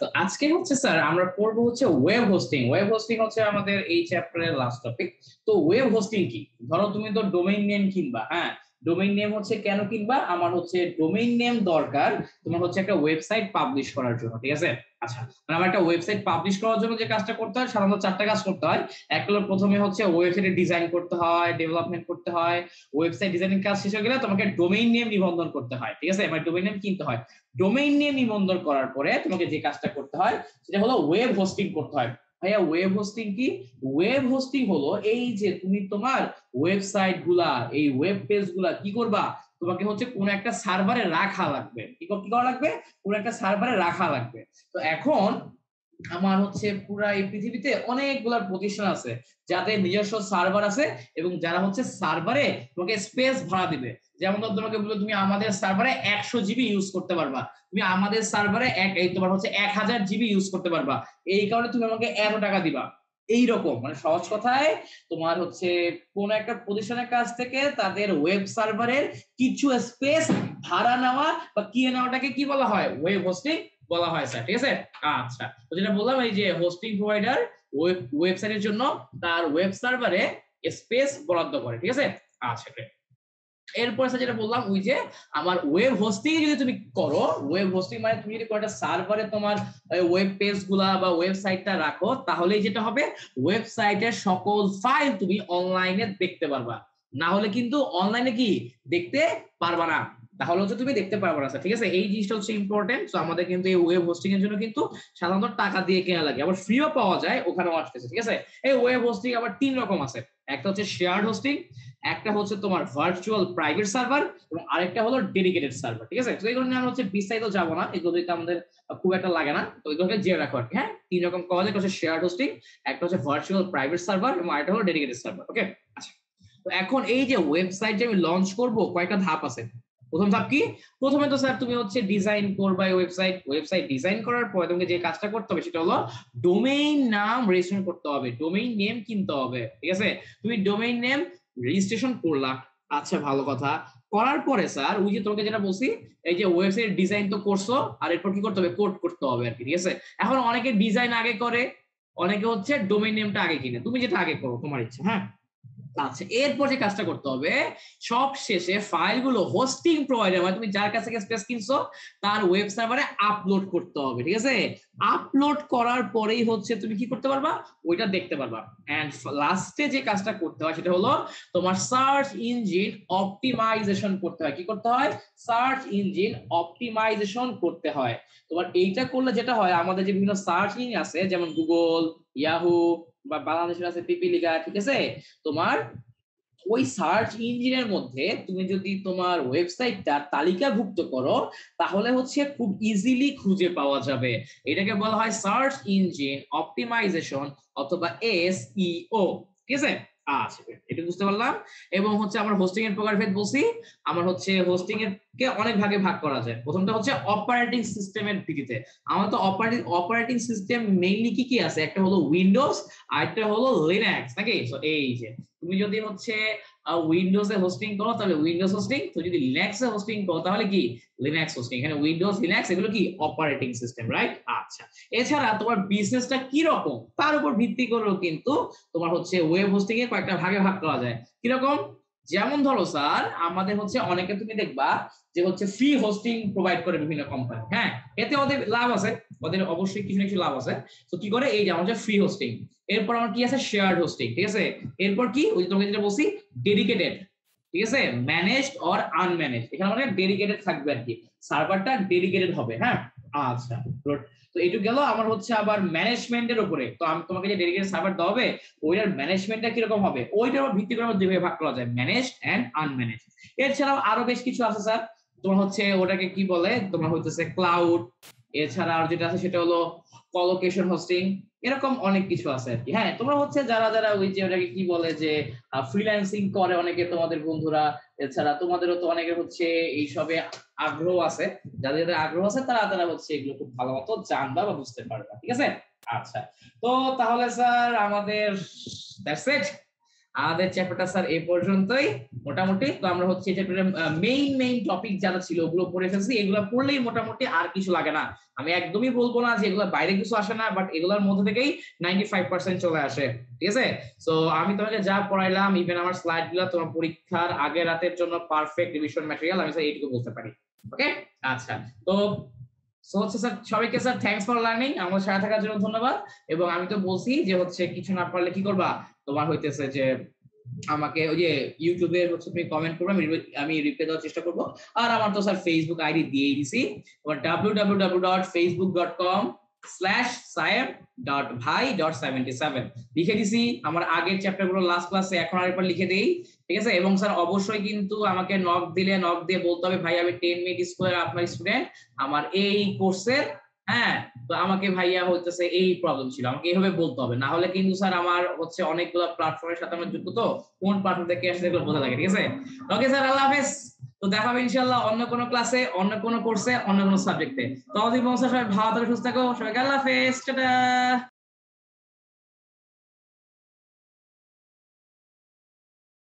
তো আজকে হচ্ছে স্যার আমরা পড়ব হচ্ছে ওয়েব হোস্টিং। ওয়েব হোস্টিং হচ্ছে আমাদের এই চ্যাপ্টারের লাস্ট টপিক। তো ওয়েব হোস্টিং কি? ধরো তুমি তো ডোমেইন নেম কিনবা, হ্যাঁ ডোমেইন নেম হচ্ছে কেন কিনবা? আমার হচ্ছে ডোমেইন নেম দরকার তোমার হচ্ছে একটা ওয়েবসাইট পাবলিশ করার জন্য, ঠিক আছে? আচ্ছা মানে আমার একটা ওয়েবসাইট পাবলিশ করার জন্য যে কাজটা করতে হয় সাধারণত চারটা কাজ করতে হয়। এক হলো প্রথমে হচ্ছে ওয়েবসাইটের ডিজাইন করতে হয়, ডেভেলপমেন্ট করতে হয়। ওয়েবসাইট ডিজাইনিং কাজ শেষ হয়ে গেলে তোমাকে ডোমেইন নেম নিবন্ধন করতে হয়, ঠিক আছে? মানে ডোমেইন নেম কিনতে হয়। ডোমেইন নেম নিবন্ধন করার পরে তোমাকে যে কাজটা করতে হয় সেটা হলো ওয়েব হোস্টিং করতে হয়। ভাইয়া ওয়েব হোস্টিং কি? ওয়েব হোস্টিং হলো এই যে তুমি তোমার ওয়েবসাইট গুলা, এই ওয়েব পেজ গুলা কি করবা, তোমাকে হচ্ছে কোন একটা সার্ভারে রাখা লাগবে। কি করা লাগবে? কোন একটা সার্ভারে রাখা লাগবে। তো এখন আমার হচ্ছে পুরা এই পৃথিবীতে অনেকগুলা প্রতিষ্ঠান আছে যাদের নিজস্ব সার্ভার আছে এবং যারা হচ্ছে সার্ভারে তোমাকে স্পেস ভাড়া দিবে। যেমন ধর তোমাকে বললো তুমি আমাদের সার্ভারে 100 জিবি ইউজ করতে পারবা, তুমি আমাদের সার্ভারে তোমার হচ্ছে 1000 জিবি ইউজ করতে পারবা, এই কারণে তুমি আমাকে এত টাকা দিবা। এইরকম মানে সহজ কথায় তোমার হচ্ছে কোন একটা প্রতিষ্ঠানের কাছ থেকে তাদের ওয়েব সার্ভারের কিছু স্পেস ভাড়া নেওয়া বা কিনে নেওয়াটাকে কি বলা হয়? ওয়েব হোস্টিং বলা হয় স্যার, ঠিক আছে? আচ্ছা তো যেটা বললাম এই যে হোস্টিং প্রোভাইডার ওয়েবসাইটের জন্য তার ওয়েব সার্ভারে স্পেস বরাদ্দ করে, ঠিক আছে? আচ্ছা এরপরে স্যার যেটা বললাম ওই যে আমার ওয়েব হোস্টিং যদি তুমি করো, ওয়েব হোস্টিং মানে তুমি যদি একটা সার্ভারে তোমার ওয়েব পেজ গুলা বা ওয়েবসাইটটা রাখো তাহলে যেটা হবে ওয়েবসাইটের সকল ফাইল তুমি অনলাইনে দেখতে পারবা, না হলে কিন্তু অনলাইনে কি দেখতে পারবা না, তাহলে হচ্ছে তুমি দেখতে পারবা না, ঠিক আছে? এই জিনিসটা হচ্ছে ইম্পর্টেন্ট। সো আমাদের কিন্তু এই ওয়েব হোস্টিং এর জন্য কিন্তু সাধারণত টাকা দিয়ে কেনা লাগে, আবার ফ্রিও পাওয়া যায়, ওখানেও আসতেছে, ঠিক আছে? এই ওয়েব হোস্টিং আবার 3 রকম আছে, একটা হচ্ছে শেয়ার্ড হোস্টিং, একটা হচ্ছে তোমার ভার্চুয়াল প্রাইভেট সার্ভার এবং আরেকটা হলো ডেডিকেটেড সার্ভার, ঠিক আছে? তো এই কারণে আমরা হচ্ছে বিস্তারিত যাবো না, এগুলো আমাদের খুব একটা লাগে না, তো এগুলোকে জেনে রাখো আর কি। হ্যাঁ 3 রকম পাওয়া যায়, একটা হচ্ছে শেয়ার্ড হোস্টিং, একটা হচ্ছে ভার্চুয়াল প্রাইভেট সার্ভার এবং আরেকটা হলো ডেডিকেটেড সার্ভার। ওকে আচ্ছা তো এখন এই যে ওয়েবসাইট যে আমি লঞ্চ করবো কয়েকটা ধাপ আছে। প্রথম ধাপ কি? প্রথমে তো স্যার তুমি হচ্ছে ডিজাইন করবা ওয়েবসাইট। ওয়েবসাইট ডিজাইন করার পরে তোমাকে যে কাজটা করতে হবে সেটা হলো ডোমেইন নাম রেজিস্ট্রেশন করতে হবে, ডোমেইন নেম কিনতে হবে, ঠিক আছে? তুমি ডোমেইন নেম রেজিস্ট্রেশন করলা, আচ্ছা ভালো কথা। করার পরে স্যার ওই যে তোমাকে যেটা বলছি এই যে ওয়েবসাইট ডিজাইন তো করছো, আর এরপর কি করতে হবে? কোড করতে হবে আর কি, ঠিক আছে? এখন অনেকে ডিজাইন আগে করে, অনেকে হচ্ছে ডোমেইন নেমটা আগে কিনে, তুমি যেটা আগে করো তোমার ইচ্ছা, হ্যাঁ আচ্ছা। এরপর যে কাজটা করতে হবে সব শেষে ফাইলগুলো হোস্টিং প্রোভাইডার মানে তুমি যার কাছ থেকে স্পেস কিনছো তার ওয়েব সার্ভারে আপলোড করতে হবে, ঠিক আছে? আপলোড করার পরেই হচ্ছে তুমি কি করতে পারবা? ওইটা দেখতে পারবা। এন্ড লাস্টে যে কাজটা করতে হয় সেটা হলো তোমার সার্চ ইঞ্জিন অপটিমাইজেশন করতে হয়। কি করতে হয়? সার্চ ইঞ্জিন অপটিমাইজেশন করতে হয়। তোমার এইটা করলে যেটা হয় আমাদের যে বিভিন্ন সার্চ ইঞ্জিন আছে যেমন গুগল, ইয়াহু বা বাংলাদেশের আছে পিপিলিকা, ঠিক আছে? তোমার ওই সার্চ ইঞ্জিনের মধ্যে তুমি যদি তোমার ওয়েবসাইটটা তালিকাভুক্ত করো তাহলে হচ্ছে খুব ইজিলি খুঁজে পাওয়া যাবে। এটাকে বলা হয় সার্চ ইঞ্জিন অপটিমাইজেশন অথবা SEO, ঠিক আছে? আচ্ছা এটা বুঝতে পারলাম। এবং হচ্ছে আমার হোস্টিং এর প্রকারভেদ বলছি, আমার হচ্ছে হোস্টিং এর কে অনেক ভাগে ভাগ করা যায়। প্রথমটা হচ্ছে অপারেটিং সিস্টেমের ভিত্তিতে। আমার তো অপারেটিং সিস্টেম মেইনলি কি কি আছে? একটা হলো উইন্ডোজ, আরেকটা হলো লিনাক্স, নাকি? সো এই যে তুমি যদি হচ্ছে উইন্ডোজে হোস্টিং করো তাহলে উইন্ডোজ হোস্টিং, তুমি যদি লিনাক্সে হোস্টিং করো তাহলে কি লিনাক্স হোস্টিং। এখানে উইন্ডোজ লিনাক্স এগুলো কি অপারেটিং সিস্টেম, রাইট? আচ্ছা এছাড়া তোমার বিজনেসটা কি রকম তার উপর ভিত্তি করেও কিন্তু তোমার হচ্ছে ওয়েব হোস্টিং এর কয়েকটা ভাগে ভাগ করা যায়। কিরকম? যেমন ধরো স্যার আমাদের হচ্ছে অনেকে তুমি দেখবা যে হচ্ছে ফ্রি হোস্টিং প্রোভাইড করে বিভিন্ন কোম্পানি, হ্যাঁ এতে ওদের লাভ আছে, ওদের অবশ্যই কিছু না কিছু লাভ আছে। তো কি করে? এই যে আমাদের ফ্রি হোস্টিং, এরপর আমার কি আছে? শেয়ার্ড হোস্টিং, ঠিক আছে? এরপর কি ওই তোমাকে যেটা বলছি ডেডিকেটেড, ঠিক আছে? ম্যানেজড অর আনম্যানেজড, এখানে মানে ডেডিকেটেড থাকবে আর কি, সার্ভারটা ডেডিকেটেড হবে, হ্যাঁ আচ্ছা। তো এটু গেল আমার হচ্ছে আবার ম্যানেজমেন্টের উপরে। তো আমি তোমাকে যে ডেডিকেটেড সার্ভার দেওয়া হবে ওইটার ম্যানেজমেন্টটা কিরকম হবে ওইটার উপর ভিত্তি করে আমার দুইভাবে ভাগ করা যায়, ম্যানেজড এন্ড আনম্যানেজড। এছাড়াও আরো বেশ কিছু আছে স্যার, তোমার হচ্ছে ওটাকে কি বলে তোমার হচ্ছে ক্লাউড, এছাড়া আর যেটা আছে সেটা হলো কলোকেশন হোস্টিং, এরকম অনেক কিছু আছে আর কি। হ্যাঁ তোমরা হচ্ছে যারা যারা ওই যে ওটাকে কি বলে যে ফ্রিল্যান্সিং করে অনেকে তোমাদের বন্ধুরা, এছাড়া তোমাদেরও তো অনেকের হচ্ছে এইসবে আগ্রহ আছে, যাদের যাদের আগ্রহ আছে তারা তারা হচ্ছে এগুলো খুব ভালো মতো জানবা বা বুঝতে পারবা, ঠিক আছে? আচ্ছা তো তাহলে স্যার আমাদের দ্যাটস ইট। আমাদের চ্যাপ্টারটা স্যার এই পর্যন্তই মোটামুটি। তো আমরা হচ্ছে এই চ্যাপ্টারের মেইন মেইন টপিক যারা ছিল ওগুলো পড়ে ফেলছি। এগুলো পড়লেই মোটামুটি আর কিছু লাগে না। আমি একদমই বলবো না যে এগুলো বাইরে কিছু আসে না, বাট এগুলোর মধ্যে থেকেই 95% চলে আসে, ঠিক আছে? সো আমি তোমাকে যা পড়াইলাম ইভেন আমার স্লাইডগুলো তোমার পরীক্ষার আগে রাতের জন্য পারফেক্ট রিভিশন ম্যাটেরিয়াল, আমি স্যার এইটুকু বলতে পারি। ওকে, আচ্ছা। তো হচ্ছে স্যার সবাইকে স্যার থ্যাঙ্কস ফর লার্নিং, আমার সাথে থাকার জন্য ধন্যবাদ। এবং আমি তো বলছি যে হচ্ছে কিছু না পারলে কি করবা, তোমার হইতেছে যে আমাকে ওই যে ইউটিউবে হচ্ছে তুমি কমেন্ট করবে, আমি রিপ্লাই দেওয়ার চেষ্টা করবো। আর আমার তো স্যার ফেসবুক আইডি দিয়ে দিছি, তোমার www.facebook.com/sayeb.bhai.77 লিখে দিছি আমার আগের চ্যাপ্টার গুলো লাস্ট ক্লাসে, এখন আরেকবার লিখে দেই, ঠিক আছে? এবং স্যার অবশ্যই কিন্তু আমাকে নক দিয়ে বলতে হবে ভাই আমি 10 মিনিট স্কয়ার আপনার স্টুডেন্ট, আমার এই কোর্সের, হ্যাঁ, তো আমাকে ভাইয়া হইতেছে এই প্রবলেম ছিল, আমাকে এইভাবে বলতে হবে। না হলে কিন্তু স্যার আমার হচ্ছে অনেকগুলো প্ল্যাটফর্মের সাথে আমার যুক্ত, তো কোন প্ল্যাটফর্ম থেকে আসলে এগুলো বোঝা লাগে, ঠিক আছে? ওকে স্যার, আল্লাহ হাফেজ। তো দেখা হবে ইনশাআল্লাহ অন্য কোনো ক্লাসে, অন্য কোনো কোর্সে, অন্য কোনো সাবজেক্টে। তো আমাদের বংশ সবাই ভালো থাকো, সুস্থ থাকো, সবাইকে আল্লাহ হাফেজ, টাটা।